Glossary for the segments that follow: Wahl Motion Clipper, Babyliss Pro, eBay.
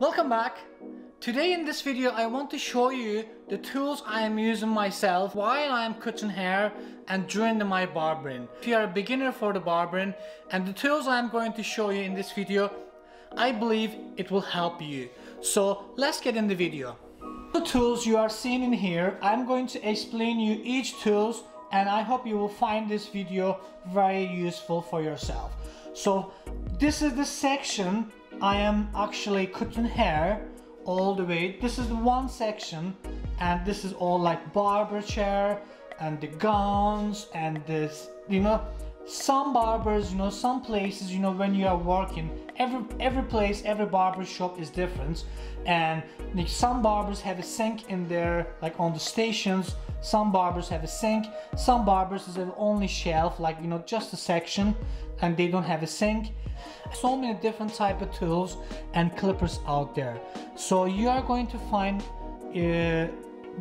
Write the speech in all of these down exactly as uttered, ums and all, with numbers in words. Welcome back. Today in this video I want to show you the tools I am using myself while I am cutting hair and during my barbering. If you are a beginner for the barbering and the tools I am going to show you in this video, I believe it will help you. So let's get in the video. The tools you are seeing in here, I'm going to explain you each tools and I hope you will find this video very useful for yourself. So this is the section I am actually cutting hair all the way. This is one section and this is all like barber chair and the gowns and this, you know, some barbers, you know, some places, you know, when you are working, every every place, every barber shop is different, and like, some barbers have a sink in there, like on the stations, some barbers have a sink, some barbers is the only shelf, like, you know, just a section and they don't have a sink. So many different type of tools and clippers out there, so you are going to find uh,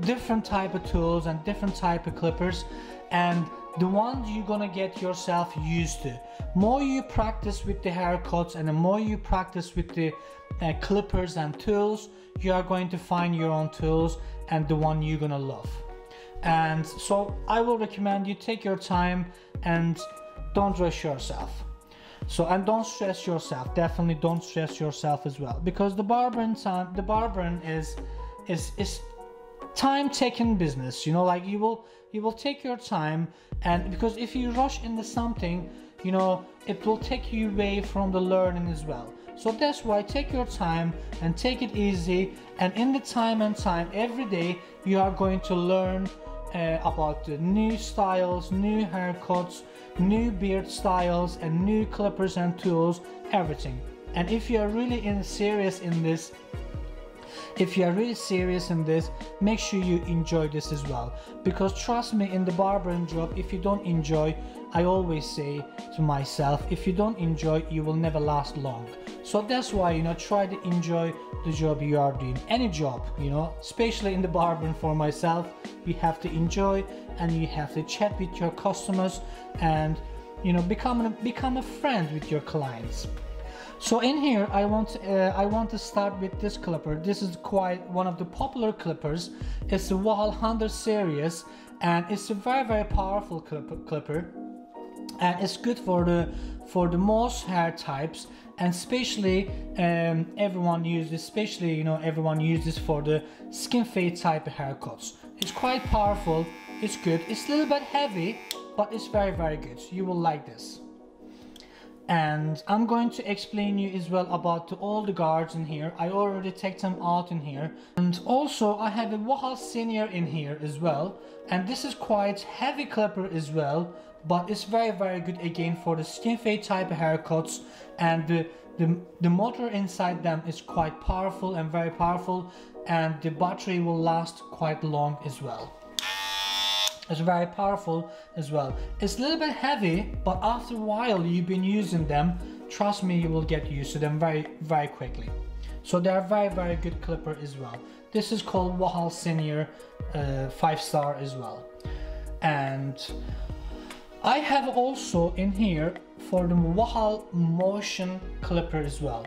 different type of tools and different type of clippers, and the ones you're gonna get yourself used to. More you practice with the haircuts and the more you practice with the uh, clippers and tools, you are going to find your own tools and the one you're gonna love. And so I will recommend you take your time and don't rush yourself. So, and don't stress yourself, definitely don't stress yourself as well, because the barbering time, the barbering is is is time taking business, you know, like you will you will take your time, and because if you rush into something, you know, it will take you away from the learning as well. So that's why take your time and take it easy, and in the time and time every day you are going to learn uh, about the new styles, new haircuts, new beard styles and new clippers and tools, everything. And if you are really in serious in this If you are really serious in this, make sure you enjoy this as well. Because trust me, in the barbering job, if you don't enjoy, I always say to myself, if you don't enjoy, you will never last long. So that's why, you know, try to enjoy the job you are doing. Any job, you know, especially in the barbering for myself, you have to enjoy and you have to chat with your customers and, you know, become a, become a friend with your clients. So in here, I want uh, I want to start with this clipper. This is quite one of the popular clippers. It's the Wahl one hundred series, and it's a very very powerful clipper, clipper, and it's good for the for the most hair types, and especially um, everyone uses, especially you know everyone uses for the skin fade type of haircuts. It's quite powerful. It's good. It's a little bit heavy, but it's very very good. You will like this. And I'm going to explain you as well about the, all the guards in here. I already take them out in here. And also I have a Wahl Senior in here as well. And this is quite heavy clipper as well. But it's very very good again for the skin fade type of haircuts. And the, the, the motor inside them is quite powerful and very powerful. And the battery will last quite long as well. It's very powerful as well. It's a little bit heavy, but after a while you've been using them, trust me, you will get used to them very very quickly. So they are very very good clipper as well. This is called Wahl Senior uh, five star as well. And I have also in here for the Wahl Motion Clipper as well.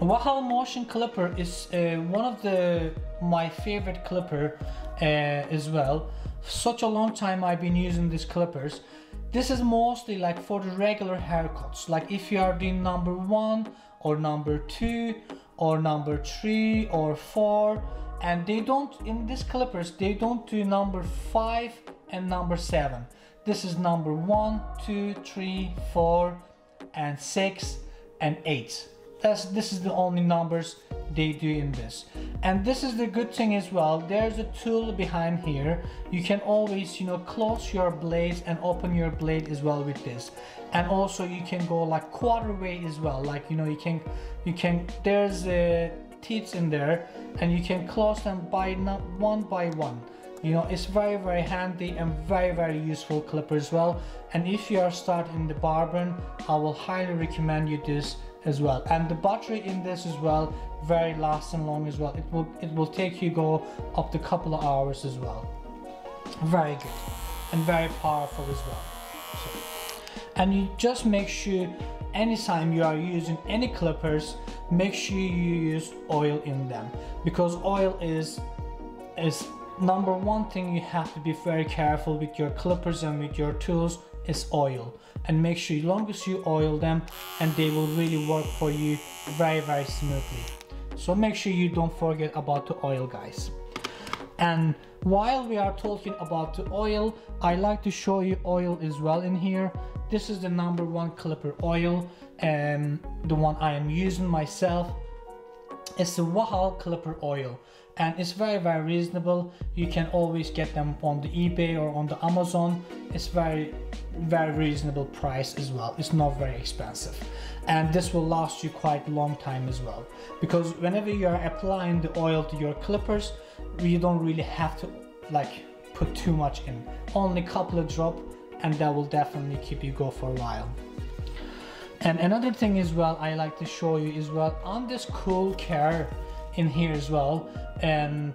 Wahl Motion Clipper is uh, one of the my favorite clipper uh, as well. Such a long time I've been using these clippers. This is mostly like for the regular haircuts, like if you are doing number one or number two or number three or four, and they don't, in these clippers they don't do number five and number seven. This is number one, two, three, four, and six and eight. That's, this is the only numbers they do in this. And this is the good thing as well, there's a tool behind here. You can always, you know, close your blades and open your blade as well with this. And also you can go like quarter way as well, like, you know, you can you can there's uh, teeth in there and you can close them by not one by one. You know, it's very very handy and very very useful clipper as well. And if you are starting the barbering, I will highly recommend you this as well. And the battery in this as well, very lasting long as well. It will it will take you go up to a couple of hours as well. Very good and very powerful as well. So, and you just make sure anytime you are using any clippers make sure you use oil in them, because oil is is number one thing you have to be very careful with your clippers and with your tools is oil. And make sure, as long as you oil them, and they will really work for you very very smoothly. So make sure you don't forget about the oil, guys. And while we are talking about the oil, I like to show you oil as well in here. This is the number one clipper oil, and um, the one I am using myself. It's the Wahl Clipper oil, and it's very very reasonable. You can always get them on the eBay or on the Amazon. It's very very reasonable price as well. It's not very expensive, and this will last you quite a long time as well, because whenever you are applying the oil to your clippers, you don't really have to like put too much in, only a couple of drops, and that will definitely keep you go for a while. And another thing as well I like to show you as well on this cool care in here as well, and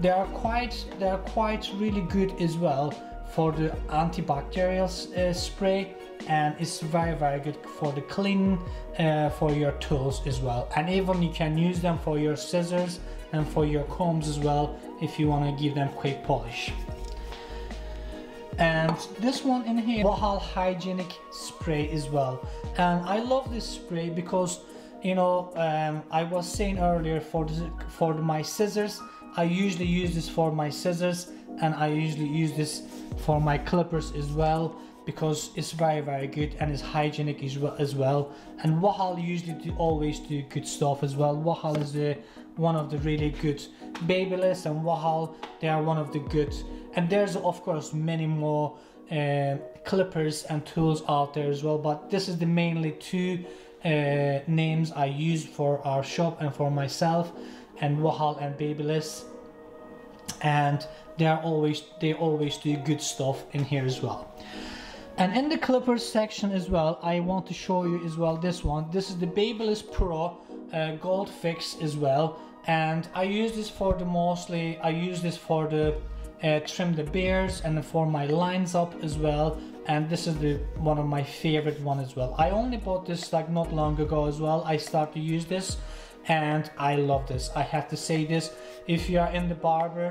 they are quite they are quite really good as well for the antibacterial uh, spray, and it's very very good for the cleaning uh, for your tools as well, and even you can use them for your scissors and for your combs as well if you want to give them quick polish. And this one in here, Wahl Hygienic Spray as well, and I love this spray because, you know, um, I was saying earlier, for this, for my scissors, I usually use this for my scissors, and I usually use this for my clippers as well, because it's very very good and it's hygienic as well, as well. And Wahl usually do, always do good stuff as well. Wahl is the, one of the really good. Babyliss and Wahl, they are one of the good. And there's of course many more uh, clippers and tools out there as well, but this is the mainly two uh, names I use for our shop and for myself, and Wahl and Babyliss, and they are always they always do good stuff in here as well. And in the clippers section as well, I want to show you as well this one. This is the Babyliss Pro uh, Gold Fix as well, and I use this for the mostly I use this for the Uh, trim the beards and for my lines up as well, and this is the one of my favorite one as well. I only bought this like not long ago as well. I start to use this and I love this. I have to say this, if you are in the barber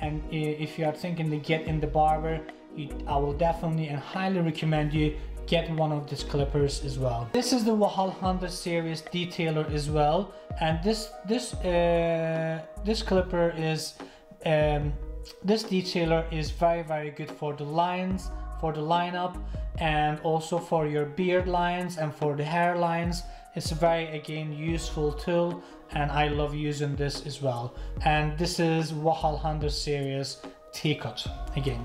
and if you are thinking to get in the barber, you, I will definitely and highly recommend you get one of these clippers as well. This is the Wahl one hundred series detailer as well, and this this uh, this clipper is um, this detailer is very very good for the lines, for the lineup, and also for your beard lines and for the hair lines. It's a very again useful tool, and I love using this as well. And this is Wahl one hundred series T-cut again.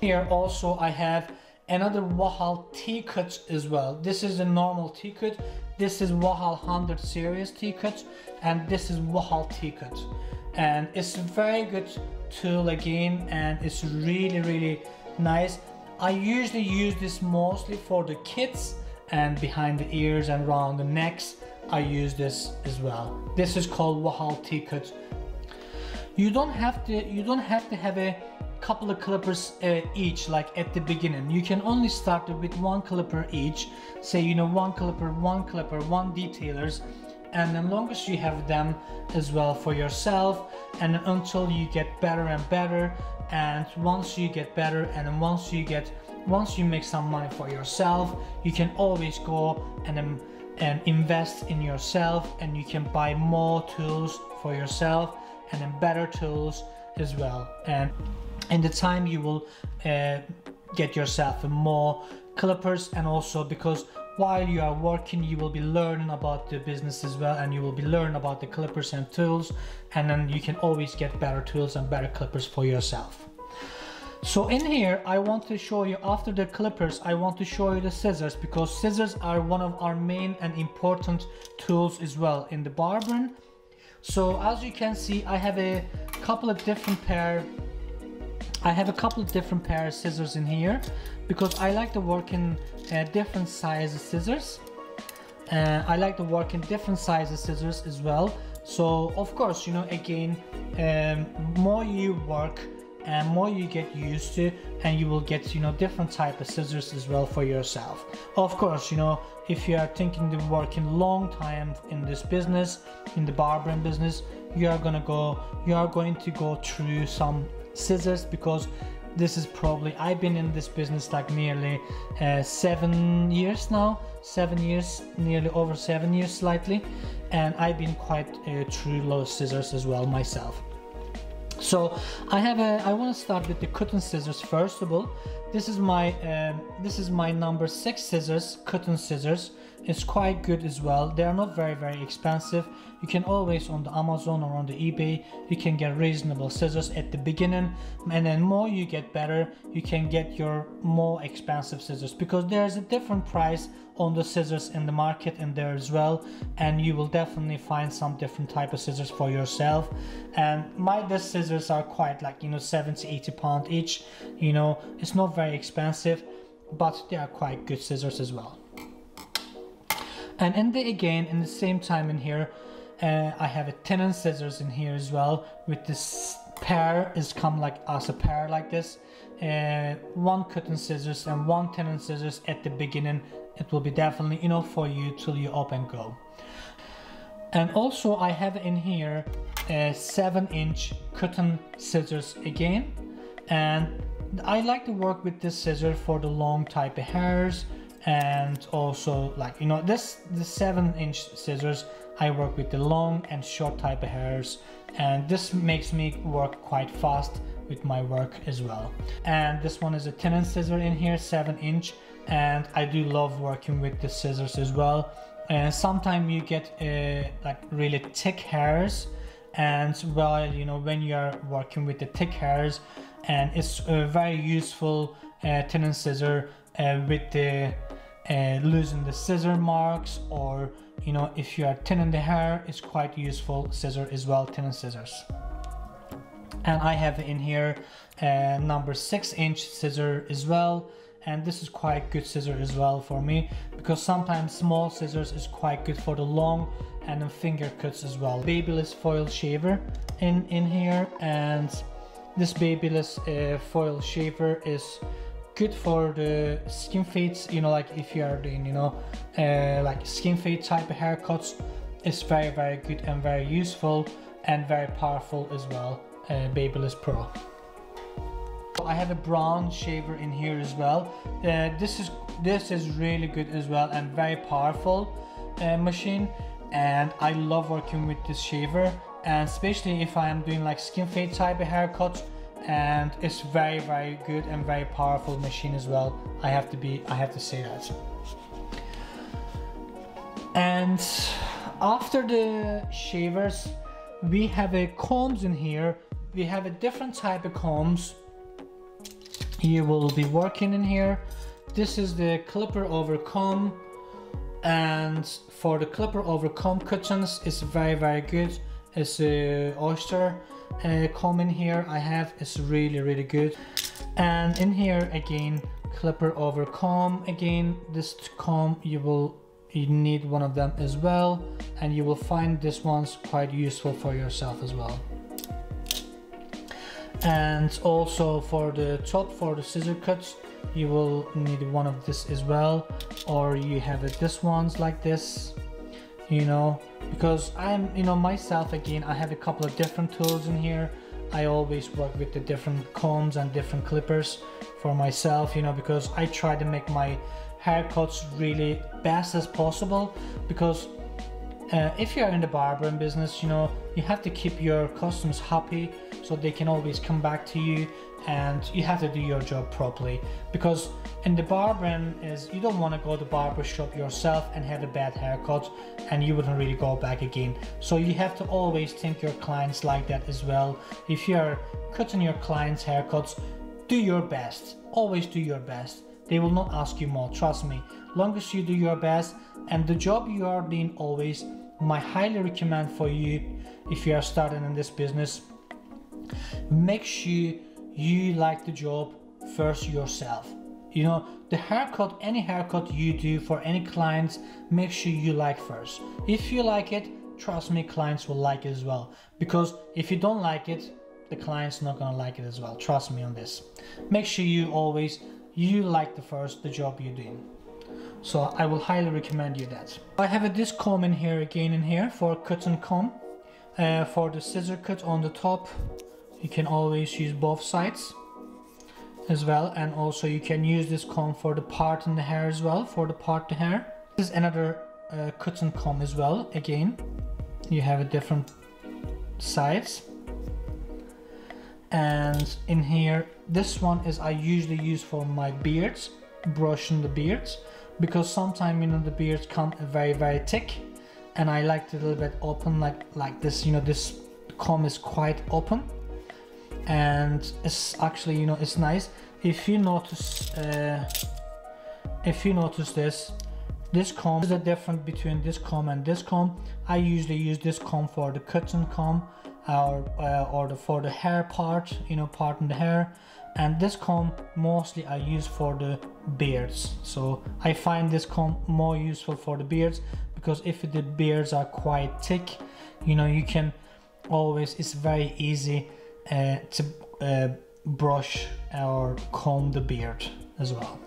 Here also I have another Wahl T-cut as well. This is a normal T-cut. This is Wahl one hundred series T-cut, and this is Wahl T-cut. And it's a very good tool again, and it's really really nice. I usually use this mostly for the kids and behind the ears and around the necks. I use this as well. This is called Wahl T-cut. You don't have to you don't have to have a couple of clippers uh, each like at the beginning. You can only start with one clipper each. Say, you know, one clipper, one clipper, one detailers. And as long as you have them as well for yourself, and until you get better and better, and once you get better and once you get once you make some money for yourself, you can always go and um, and invest in yourself, and you can buy more tools for yourself and then better tools as well. And in the time you will uh, get yourself more clippers, and also because while you are working, you will be learning about the business as well, and you will be learning about the clippers and tools, and then you can always get better tools and better clippers for yourself. So in here, I want to show you, after the clippers, I want to show you the scissors, because scissors are one of our main and important tools as well in the barbering. So as you can see, I have a couple of different pair I have a couple of different pair of scissors in here, because I like to work in uh, different sizes scissors. Uh, I like to work in different sizes scissors as well. So of course, you know, again, um, more you work and more you get used to, and you will get, you know, different type of scissors as well for yourself. Of course, you know, if you are thinking to working long time in this business, in the barbering business, you are gonna go you are going to go through some scissors, because this is probably, I've been in this business like nearly uh, seven years now, seven years, nearly over seven years slightly, and I've been quite uh, through a lot of scissors as well myself. So I have a, I want to start with the cutting scissors first of all. This is my, um, this is my number six scissors, cutting scissors. It's quite good as well. They are not very, very expensive. You can always on the Amazon or on the eBay, you can get reasonable scissors at the beginning, and then more you get better, you can get your more expensive scissors, because there's a different price on the scissors in the market in there as well, and you will definitely find some different type of scissors for yourself. And my best scissors are quite like, you know, seventy eighty pound each, you know, it's not very expensive, but they are quite good scissors as well. And in the, again, in the same time in here, uh, I have a tenon scissors in here as well. With this pair is come like as a pair like this. Uh, one cutting scissors and one tenon scissors at the beginning. It will be definitely enough for you till you up and go. And also I have in here a seven inch cutting scissors again. And I like to work with this scissor for the long type of hairs. And also, like, you know, this the seven inch scissors, I work with the long and short type of hairs, and this makes me work quite fast with my work as well. And this one is a tenon scissor in here, seven inch, and I do love working with the scissors as well. And sometimes you get uh, like really thick hairs, and well, you know, when you are working with the thick hairs, and it's a very useful uh, tenon scissor uh, with the Uh, losing the scissor marks, or, you know, if you are thinning the hair, it's quite useful scissor as well, thinning scissors. And I have in here a uh, number six inch scissor as well, and this is quite good scissor as well for me, because sometimes small scissors is quite good for the long and the finger cuts as well. Babyliss foil shaver in in here, and this Babyliss uh, foil shaver is good for the skin fades, you know, like if you are doing, you know, uh, like skin fade type of haircuts. It's very, very good and very useful and very powerful as well, uh, Babyliss Pro. I have a brown shaver in here as well. Uh, this is this is really good as well and very powerful uh, machine, and I love working with this shaver, and especially if I am doing like skin fade type of haircuts. And it's very, very good and very powerful machine as well. I have to be, I have to say that. And after the shavers, we have a combs in here. We have a different type of combs. You will be working in here. This is the clipper over comb, and for the clipper over comb cuttings, it's very, very good. It's a oyster uh, comb in here I have. It's really, really good. And in here again, clipper over comb again. This comb you will you need one of them as well, and you will find this one's quite useful for yourself as well. And also for the top, for the scissor cuts, you will need one of this as well, or you have it this one's like this, you know. Because I'm, you know, myself again, I have a couple of different tools in here. I always work with the different combs and different clippers for myself, you know, because I try to make my haircuts really best as possible. Because uh, if you're in the barbering business, you know, you have to keep your customers happy so they can always come back to you, and you have to do your job properly. Because in the barbering is, you don't want to go to barber shop yourself and have a bad haircut, and you wouldn't really go back again. So you have to always think your clients like that as well. If you're cutting your clients' haircuts, do your best, always do your best. They will not ask you more, trust me. Long as you do your best and the job you are doing always, my highly recommend for you, if you are starting in this business, make sure you like the job first yourself. You know, the haircut, any haircut you do for any clients, make sure you like first. If you like it, trust me, clients will like it as well. Because if you don't like it, the client's not gonna like it as well. Trust me on this. Make sure you always you like the first the job you're doing. So I will highly recommend you that. I have this comb in here again in here for cut and comb. Uh, for the scissor cut on the top, you can always use both sides as well, and also you can use this comb for the part in the hair as well, for the part the hair. This is another uh, cut and comb as well. Again, you have a different sides, and in here this one is I usually use for my beards, brushing the beards, because sometimes, you know, the beards come very very thick, and I like it a little bit open like like this, you know. This comb is quite open, and it's actually, you know, it's nice. If you notice, uh, if you notice this this comb is the difference between this comb and this comb. I usually use this comb for the cotton comb, or uh, or the, for the hair part, you know, part in the hair, and this comb mostly I use for the beards. So I find this comb more useful for the beards, because if the beards are quite thick, you know, you can always, it's very easy uh, to uh, brush or comb the beard as well.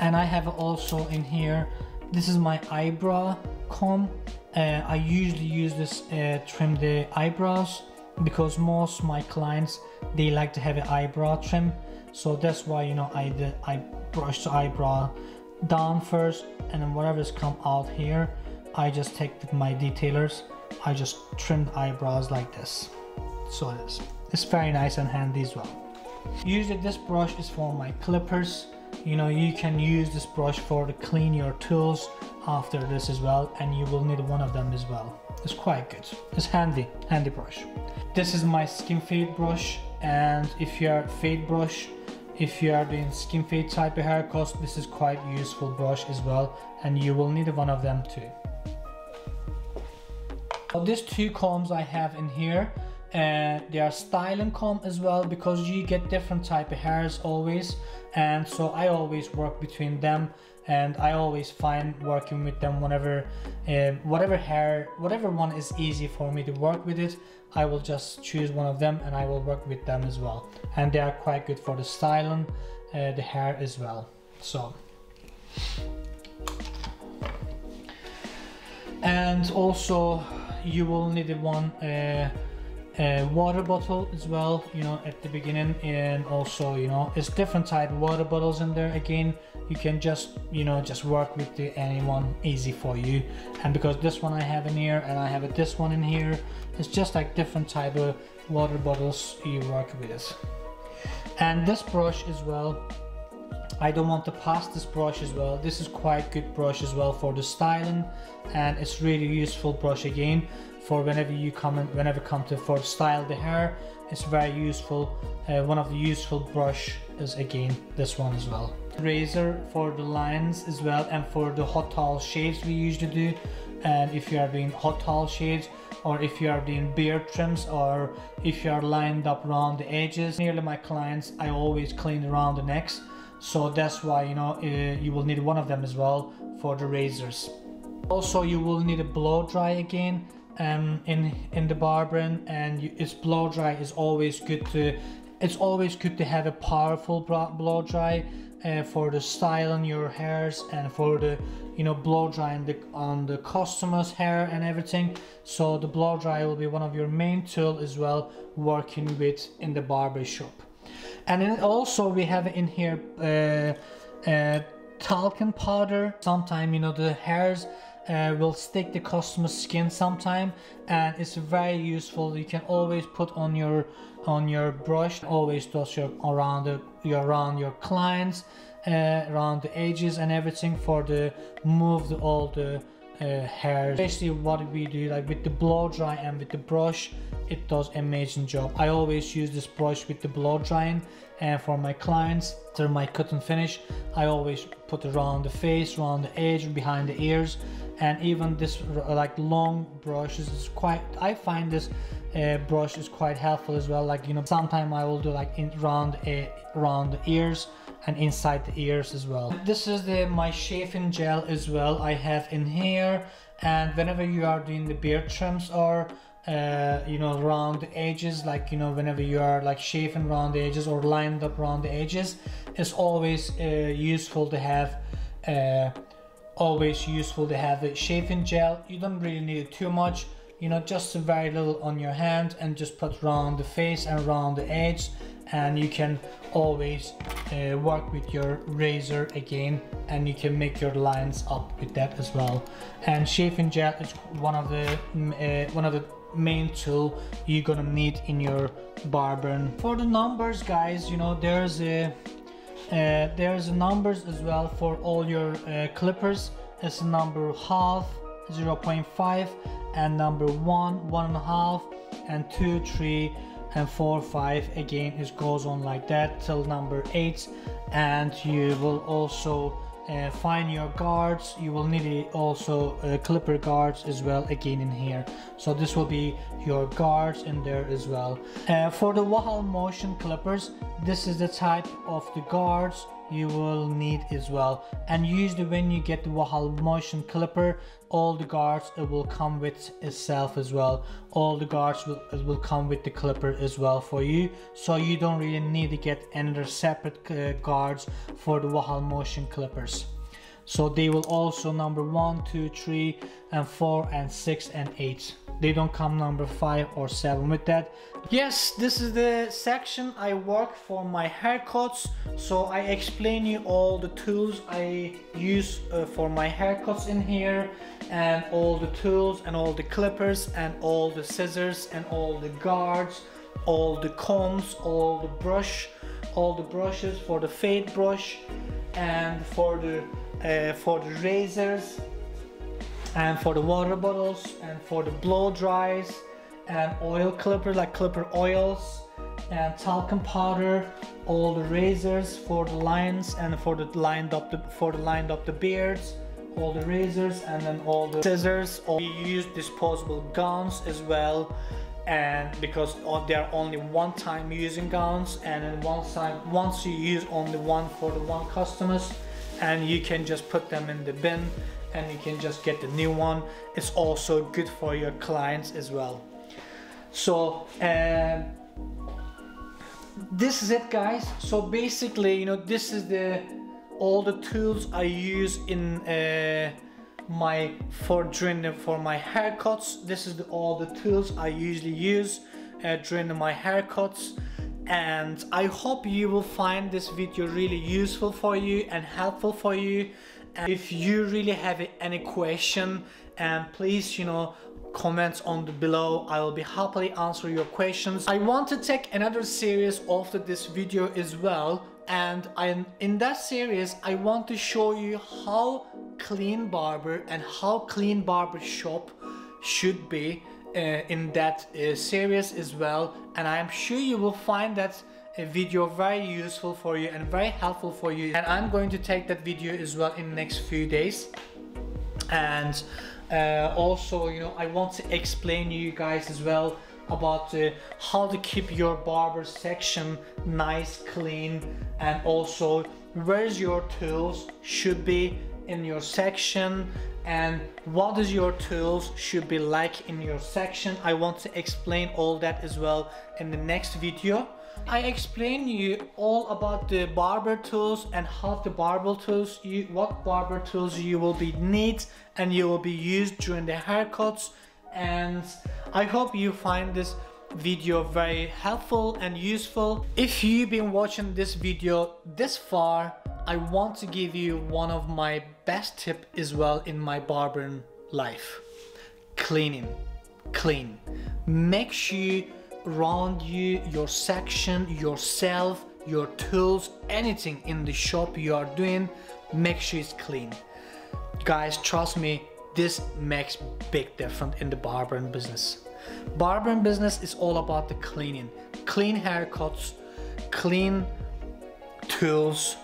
And I have also in here, this is my eyebrow comb. Uh, I usually use this uh, trim the eyebrows, because most of my clients, they like to have an eyebrow trim. So that's why, you know, I, did, I brush the eyebrow down first, and then whatever's come out here, I just take my detailers, I just trim the eyebrows like this. So it is. It's very nice and handy as well. Usually this brush is for my clippers. You know, you can use this brush for to clean your tools after this as well, and you will need one of them as well. It's quite good. It's handy, handy brush. This is my skin fade brush, and if you are fade brush, if you are doing skin fade type of haircuts, this is quite useful brush as well, and you will need one of them too. Now these two combs I have in here, and uh, they are styling comb as well, because you get different type of hairs always, and so I always work between them, and I always find working with them whenever uh, whatever hair, whatever one is easy for me to work with it, I will just choose one of them and I will work with them as well, and they are quite good for the styling uh, the hair as well. So, and also you will need one uh, Uh, water bottle as well, you know, at the beginning, and also, you know, it's different type of water bottles in there. Again, you can just, you know, just work with the, anyone easy for you, and because this one I have in here and I have this one in here, it's just like different type of water bottles you work with it. And this brush as well, I don't want to pass this brush as well. This is quite good brush as well for the styling, and it's really useful brush again for whenever you come in, whenever come to for style the hair. It's very useful. Uh, one of the useful brush is again this one as well. Razor for the lines as well, and for the hot towel shaves we usually do. And if you are doing hot towel shaves, or if you are doing beard trims, or if you are lined up around the edges, nearly my clients, I always clean around the necks. So that's why, you know, uh, you will need one of them as well for the razors. Also, you will need a blow dry again um, in in the barbering, and you, it's blow dry is always good to. It's always good to have a powerful blow dry uh, for the styling your hairs, and for the, you know, blow drying the, on the customer's hair and everything. So the blow dry will be one of your main tool as well working with in the barber shop. And then also we have in here uh, uh, talcum powder. Sometimes, you know, the hairs uh, will stick the customer's skin sometime, and it's very useful. You can always put on your on your brush. Always toss your around the, your around your clients, uh, around the edges and everything for the move the, all the uh, hairs. Basically, what we do like with the blow dry and with the brush, it does amazing job. I always use this brush with the blow drying, and for my clients after my cut and finish, I always put around the face, around the edge, behind the ears, and even this like long brushes is quite, I find this uh, brush is quite helpful as well. Like, you know, sometimes I will do like in round a uh, around the ears and inside the ears as well. This is the my shaving gel as well I have in here, and whenever you are doing the beard trims or uh, you know, round edges, like, you know, whenever you are like shaving round edges or lined up round edges, it's always uh, useful to have uh, always useful to have a shaving gel. You don't really need it too much, you know, just a very little on your hand, and just put around the face and around the edge, and you can always uh, work with your razor again, and you can make your lines up with that as well. And shaving gel is one of the uh, one of the main tool you're gonna need in your barbering. For the numbers, guys, you know, there's a uh, there's numbers as well for all your uh, clippers. It's a number half, zero point five, and number one, one and a half, and two, three, and four, five. Again, it goes on like that till number eight. And you will also uh, find your guards. You will need also uh, clipper guards as well, again, in here. So this will be your guards in there as well. Uh, for the Wahl Motion Clippers, this is the type of the guards you will need as well. And usually when you get the Wahl Motion Clipper, all the guards, it will come with itself as well. All the guards will, it will come with the clipper as well for you, so you don't really need to get another separate uh, guards for the Wahl Motion Clippers. So they will also number one, two, three, and four, and six, and eight. They don't come number five or seven with that. Yes, this is the section I work for my haircuts. So I explain you all the tools I use uh, for my haircuts in here, and all the tools, and all the clippers, and all the scissors, and all the guards, all the combs, all the brush, all the brushes for the fade brush, and for the Uh, for the razors, and for the water bottles, and for the blow dries, and oil clipper, like clipper oils, and talcum powder, all the razors for the lines, and for the lined up the, for the lined up the beards, all the razors, and then all the scissors. All we use disposable gowns as well, and because they are only one time using gowns, and then one time once you use only one for the one customers, and you can just put them in the bin, and you can just get the new one. It's also good for your clients as well. So uh, this is it, guys. So basically, you know, this is the all the tools I use in uh, my for during for my haircuts. This is the, all the tools I usually use uh, during my haircuts. And I hope you will find this video really useful for you and helpful for you. And if you really have any question, and please, you know, comments on the below. I will be happily answer your questions. I want to take another series after this video as well, and I, in that series I want to show you how clean barber and how clean barber shop should be. Uh, in that uh, series as well, and I am sure you will find that uh, video very useful for you and very helpful for you. And I'm going to take that video as well in the next few days. And uh, also, you know, I want to explain to you guys as well about uh, how to keep your barber section nice, clean, and also where's your tools should be in your section, and what is your tools should be like in your section. I want to explain all that as well in the next video. I explain you all about the barber tools and how the barber tools you what barber tools you will be need and you will be used during the haircuts. And I hope you find this video very helpful and useful. If you've been watching this video this far, I want to give you one of my best tip as well in my barbering life. Cleaning. Clean. Make sure around you, your section, yourself, your tools, anything in the shop you are doing, make sure it's clean. Guys, trust me, this makes big difference in the barbering business. Barbering business is all about the cleaning. Clean haircuts, clean tools,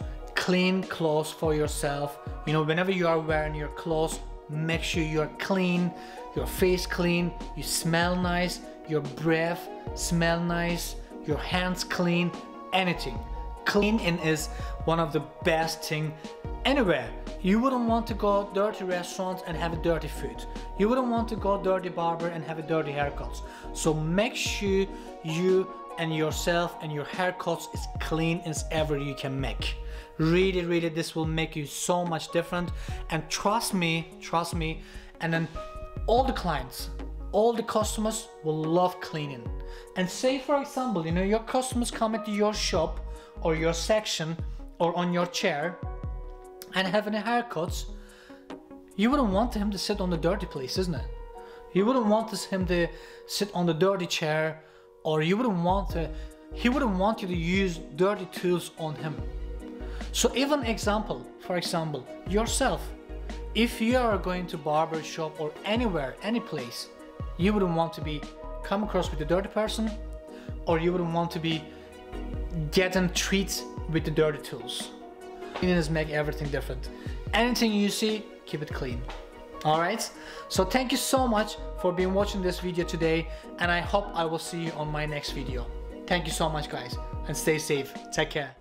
clean clothes for yourself. You know, whenever you are wearing your clothes, make sure you're clean, your face clean, you smell nice, your breath smell nice, your hands clean, anything. Cleaning is one of the best thing anywhere. You wouldn't want to go dirty restaurants and have a dirty food. You wouldn't want to go dirty barber and have a dirty haircuts. So make sure you and yourself and your haircuts is clean as ever you can make. Really, really, this will make you so much different. And trust me, trust me. And then all the clients, all the customers will love cleaning. And say, for example, you know, your customers come into your shop or your section or on your chair and having a haircut, you wouldn't want him to sit on the dirty place, isn't it? You wouldn't want him to sit on the dirty chair, or you wouldn't want to, he wouldn't want you to use dirty tools on him. So even example, for example, yourself, if you are going to barber shop or anywhere, any place, you wouldn't want to be come across with a dirty person, or you wouldn't want to be getting treats with the dirty tools. Cleanliness make everything different. Anything you see, keep it clean. Alright, so thank you so much for being watching this video today, and I hope I will see you on my next video. Thank you so much guys, and stay safe. Take care.